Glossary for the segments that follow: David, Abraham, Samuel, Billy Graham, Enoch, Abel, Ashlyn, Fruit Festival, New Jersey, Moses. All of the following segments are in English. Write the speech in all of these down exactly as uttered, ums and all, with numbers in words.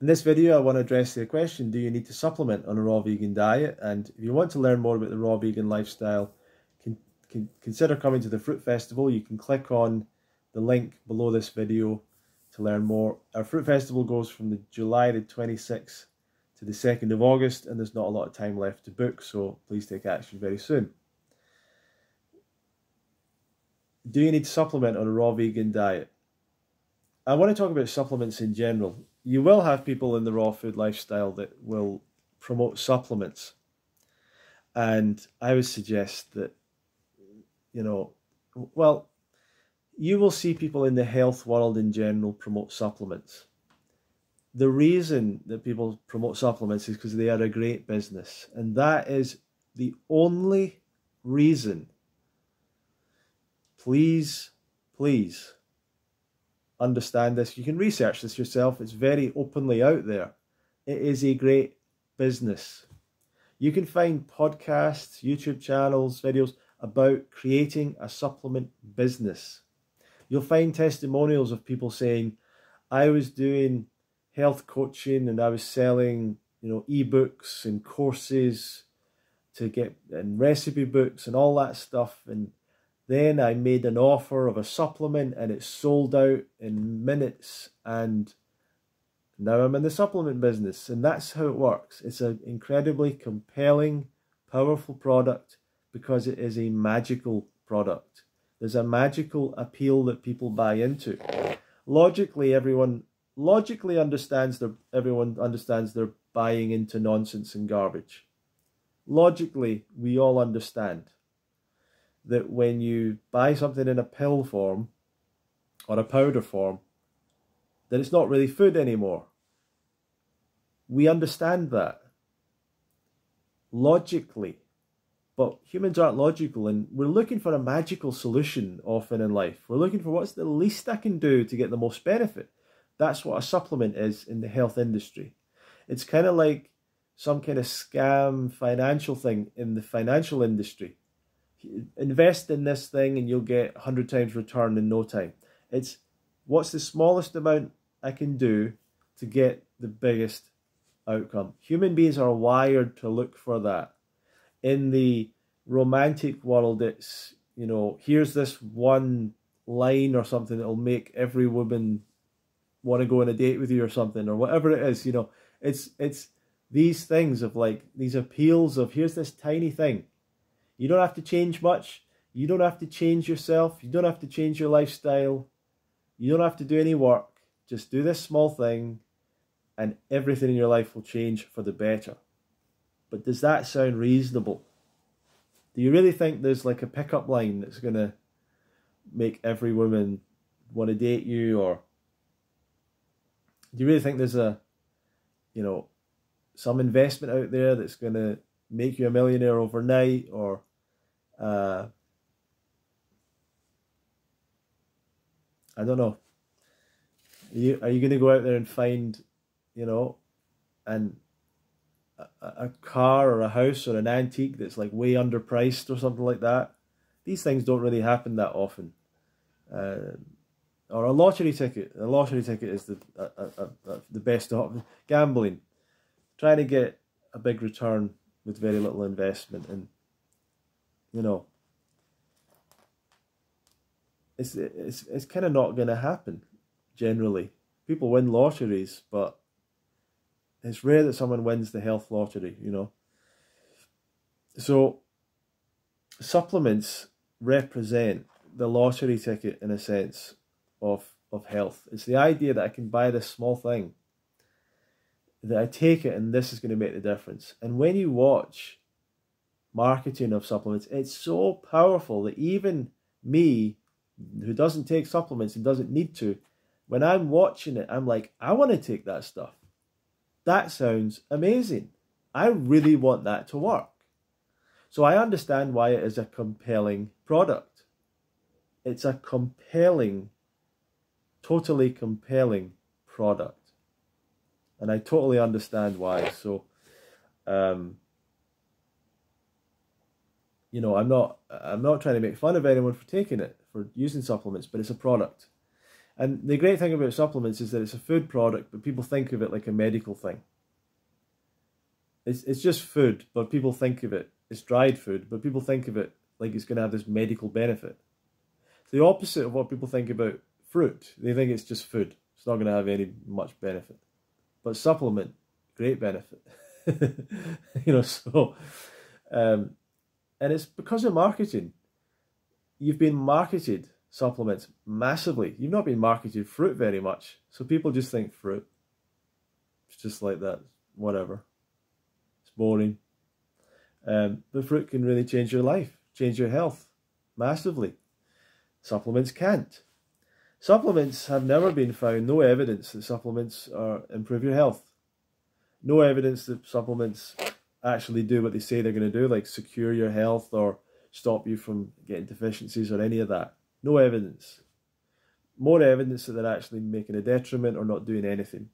In this video, I want to address the question, do you need to supplement on a raw vegan diet? And if you want to learn more about the raw vegan lifestyle, can, can consider coming to the Fruit Festival. You can click on the link below this video to learn more. Our Fruit Festival goes from the July the twenty-sixth to the second of August, and there's not a lot of time left to book, so please take action very soon. Do you need to supplement on a raw vegan diet? I want to talk about supplements in general. You will have people in the raw food lifestyle that will promote supplements. And I would suggest that, you know, well, you will see people in the health world in general promote supplements. The reason that people promote supplements is because they are a great business. And that is the only reason. Please, please. Understand this. You can research this yourself. It's very openly out there. It is a great business. You can find podcasts, YouTube channels, videos about creating a supplement business. You'll find testimonials of people saying, I was doing health coaching and I was selling, you know, ebooks and courses to get and recipe books and all that stuff, and then I made an offer of a supplement and it sold out in minutes, and now I'm in the supplement business. And that's how it works. It's an incredibly compelling, powerful product because it is a magical product. There's a magical appeal that people buy into. Logically, everyone logically understands their, everyone understands they're buying into nonsense and garbage. Logically, we all understand that when you buy something in a pill form or a powder form, that it's not really food anymore. We understand that logically, but humans aren't logical, and we're looking for a magical solution often in life. We're looking for what's the least I can do to get the most benefit. That's what a supplement is in the health industry. It's kind of like some kind of scam financial thing in the financial industry. Invest in this thing and you'll get a hundred times return in no time. It's what's the smallest amount I can do to get the biggest outcome. Human beings are wired to look for that. In the romantic world, it's, you know, here's this one line or something that'll make every woman want to go on a date with you or something, or whatever it is, you know. It's, it's these things of like, these appeals of here's this tiny thing. You don't have to change much. You don't have to change yourself. You don't have to change your lifestyle. You don't have to do any work. Just do this small thing and everything in your life will change for the better. But does that sound reasonable? Do you really think there's like a pickup line that's going to make every woman want to date you? Or do you really think there's a, you know, some investment out there that's going to make you a millionaire overnight? Or uh, I don't know. Are you, are you going to go out there and find, you know, an, a, a car or a house or an antique that's like way underpriced or something like that? These things don't really happen that often. Uh, or a lottery ticket. A lottery ticket is the uh, uh, uh, the best option. Gambling. Trying to get a big return with very little investment, and you know, it's it's it's kind of not going to happen. Generally, people win lotteries, but it's rare that someone wins the health lottery. You know, so supplements represent the lottery ticket in a sense of of health. It's the idea that I can buy this small thing, that I take it and this is going to make the difference. And when you watch marketing of supplements, it's so powerful that even me, who doesn't take supplements and doesn't need to, when I'm watching it, I'm like, I want to take that stuff. That sounds amazing. I really want that to work. So I understand why it is a compelling product. It's a compelling, totally compelling product. And I totally understand why. So, um, you know, I'm not I'm not trying to make fun of anyone for taking it, for using supplements, but it's a product. And the great thing about supplements is that it's a food product, but people think of it like a medical thing. It's, it's just food, but people think of it, it's dried food, but people think of it like it's going to have this medical benefit. It's the opposite of what people think about fruit. They think it's just food. It's not going to have any much benefit. But supplement, great benefit. You know, so, um, and it's because of marketing. You've been marketed supplements massively. You've not been marketed fruit very much. So people just think fruit. It's just like that, whatever. It's boring. Um, but fruit can really change your life, change your health massively. Supplements can't. Supplements have never been found, no evidence that supplements are, improve your health. No evidence that supplements actually do what they say they're going to do, like secure your health or stop you from getting deficiencies or any of that. No evidence. More evidence that they're actually making a detriment or not doing anything.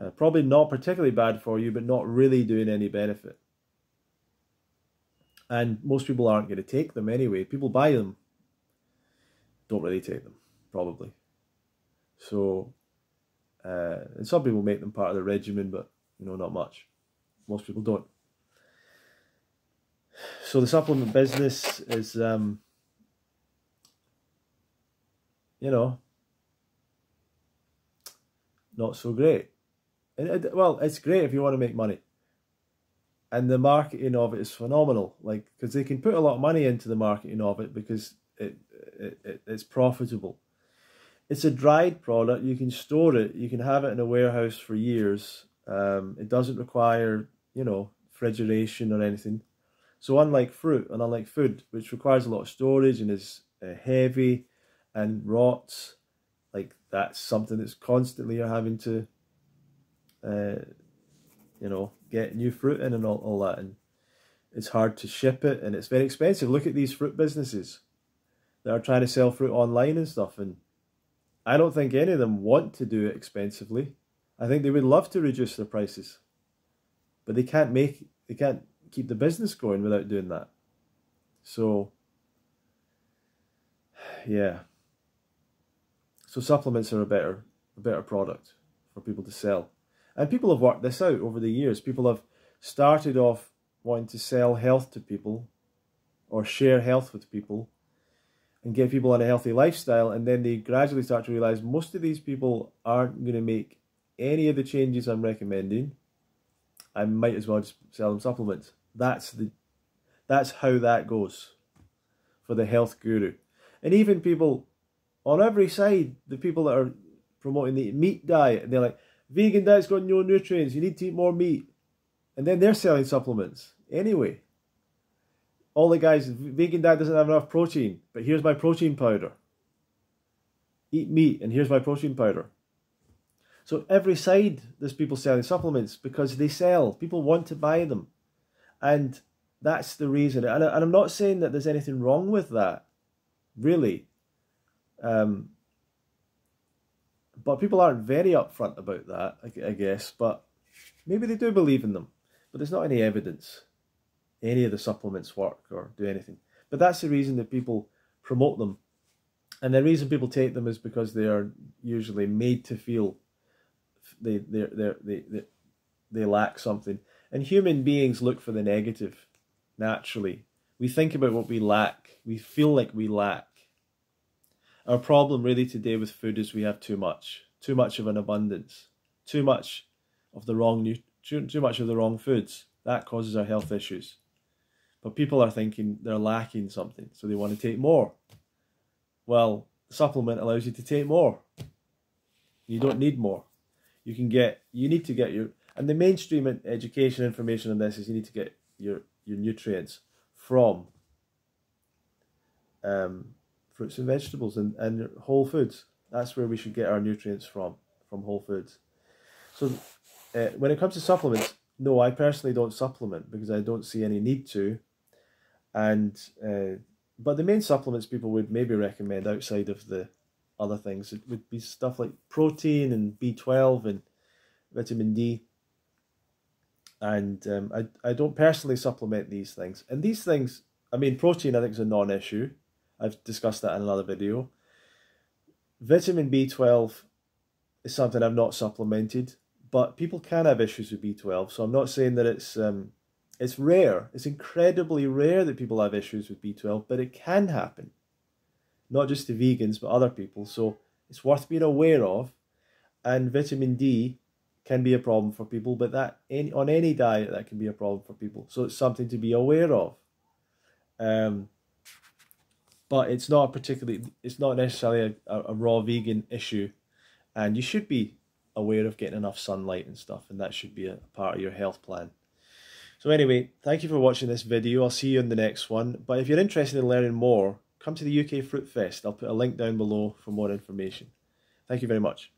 Uh, probably not particularly bad for you, but not really doing any benefit. And most people aren't going to take them anyway. People buy them. Don't really take them, probably. So, uh, and some people make them part of the regimen, but, you know, not much. Most people don't. So the supplement business is, um, you know, not so great. And it, well, it's great if you want to make money. And the marketing of it is phenomenal, like, because they can put a lot of money into the marketing of it because it, it, it it's profitable. It's a dried product. You can store it. You can have it in a warehouse for years. Um, it doesn't require, you know, refrigeration or anything. So unlike fruit and unlike food, which requires a lot of storage and is uh, heavy and rots, like that's something that's constantly you're having to, uh, you know, get new fruit in and all, all that. And it's hard to ship it and it's very expensive. Look at these fruit businesses that are trying to sell fruit online and stuff. And I don't think any of them want to do it expensively. I think they would love to reduce their prices, but they can't make, they can't keep the business going without doing that. So, yeah. So supplements are a better, a better product for people to sell. And people have worked this out over the years. People have started off wanting to sell health to people or share health with people and get people on a healthy lifestyle. And then they gradually start to realize most of these people aren't going to make any of the changes I'm recommending. I might as well just sell them supplements. That's the, that's how that goes for the health guru. And even people on every side, the people that are promoting the meat diet, and they're like, vegan diet's got no nutrients, you need to eat more meat. And then they're selling supplements anyway. All the guys, vegan diet doesn't have enough protein, but here's my protein powder. Eat meat and here's my protein powder. So every side there's people selling supplements because they sell. People want to buy them. And that's the reason. And, I, and I'm not saying that there's anything wrong with that, really. Um, but people aren't very upfront about that, I, I guess. But maybe they do believe in them. But there's not any evidence any of the supplements work or do anything. But that's the reason that people promote them. And the reason people take them is because they are usually made to feel They, they, they, they, they, they lack something. And human beings look for the negative, naturally. We think about what we lack. We feel like we lack. Our problem really today with food is we have too much. Too much of an abundance. Too much of the wrong, too, too much of the wrong foods. That causes our health issues. But people are thinking they're lacking something, so they want to take more. Well, the supplement allows you to take more. You don't need more. You can get, you need to get your, and the mainstream education information on this is you need to get your, your nutrients from um, fruits and vegetables and, and whole foods. That's where we should get our nutrients from, from whole foods. So uh, when it comes to supplements, no, I personally don't supplement because I don't see any need to. And, uh, but the main supplements people would maybe recommend outside of the other things, it would be stuff like protein and B twelve and vitamin D. And um, I, I don't personally supplement these things. And these things, I mean, protein I think is a non-issue. I've discussed that in another video. Vitamin B twelve is something I've not supplemented, but people can have issues with B twelve, so I'm not saying that it's um, it's rare. It's incredibly rare that people have issues with B twelve, but it can happen. Not just to vegans, but other people. So it's worth being aware of. And vitamin D can be a problem for people, but that any, on any diet that can be a problem for people. So it's something to be aware of. Um, but it's not particularly, it's not necessarily a, a, a raw vegan issue. And you should be aware of getting enough sunlight and stuff, and that should be a, a part of your health plan. So anyway, thank you for watching this video. I'll see you in the next one. But if you're interested in learning more, come to the U K Fruit Fest. I'll put a link down below for more information. Thank you very much.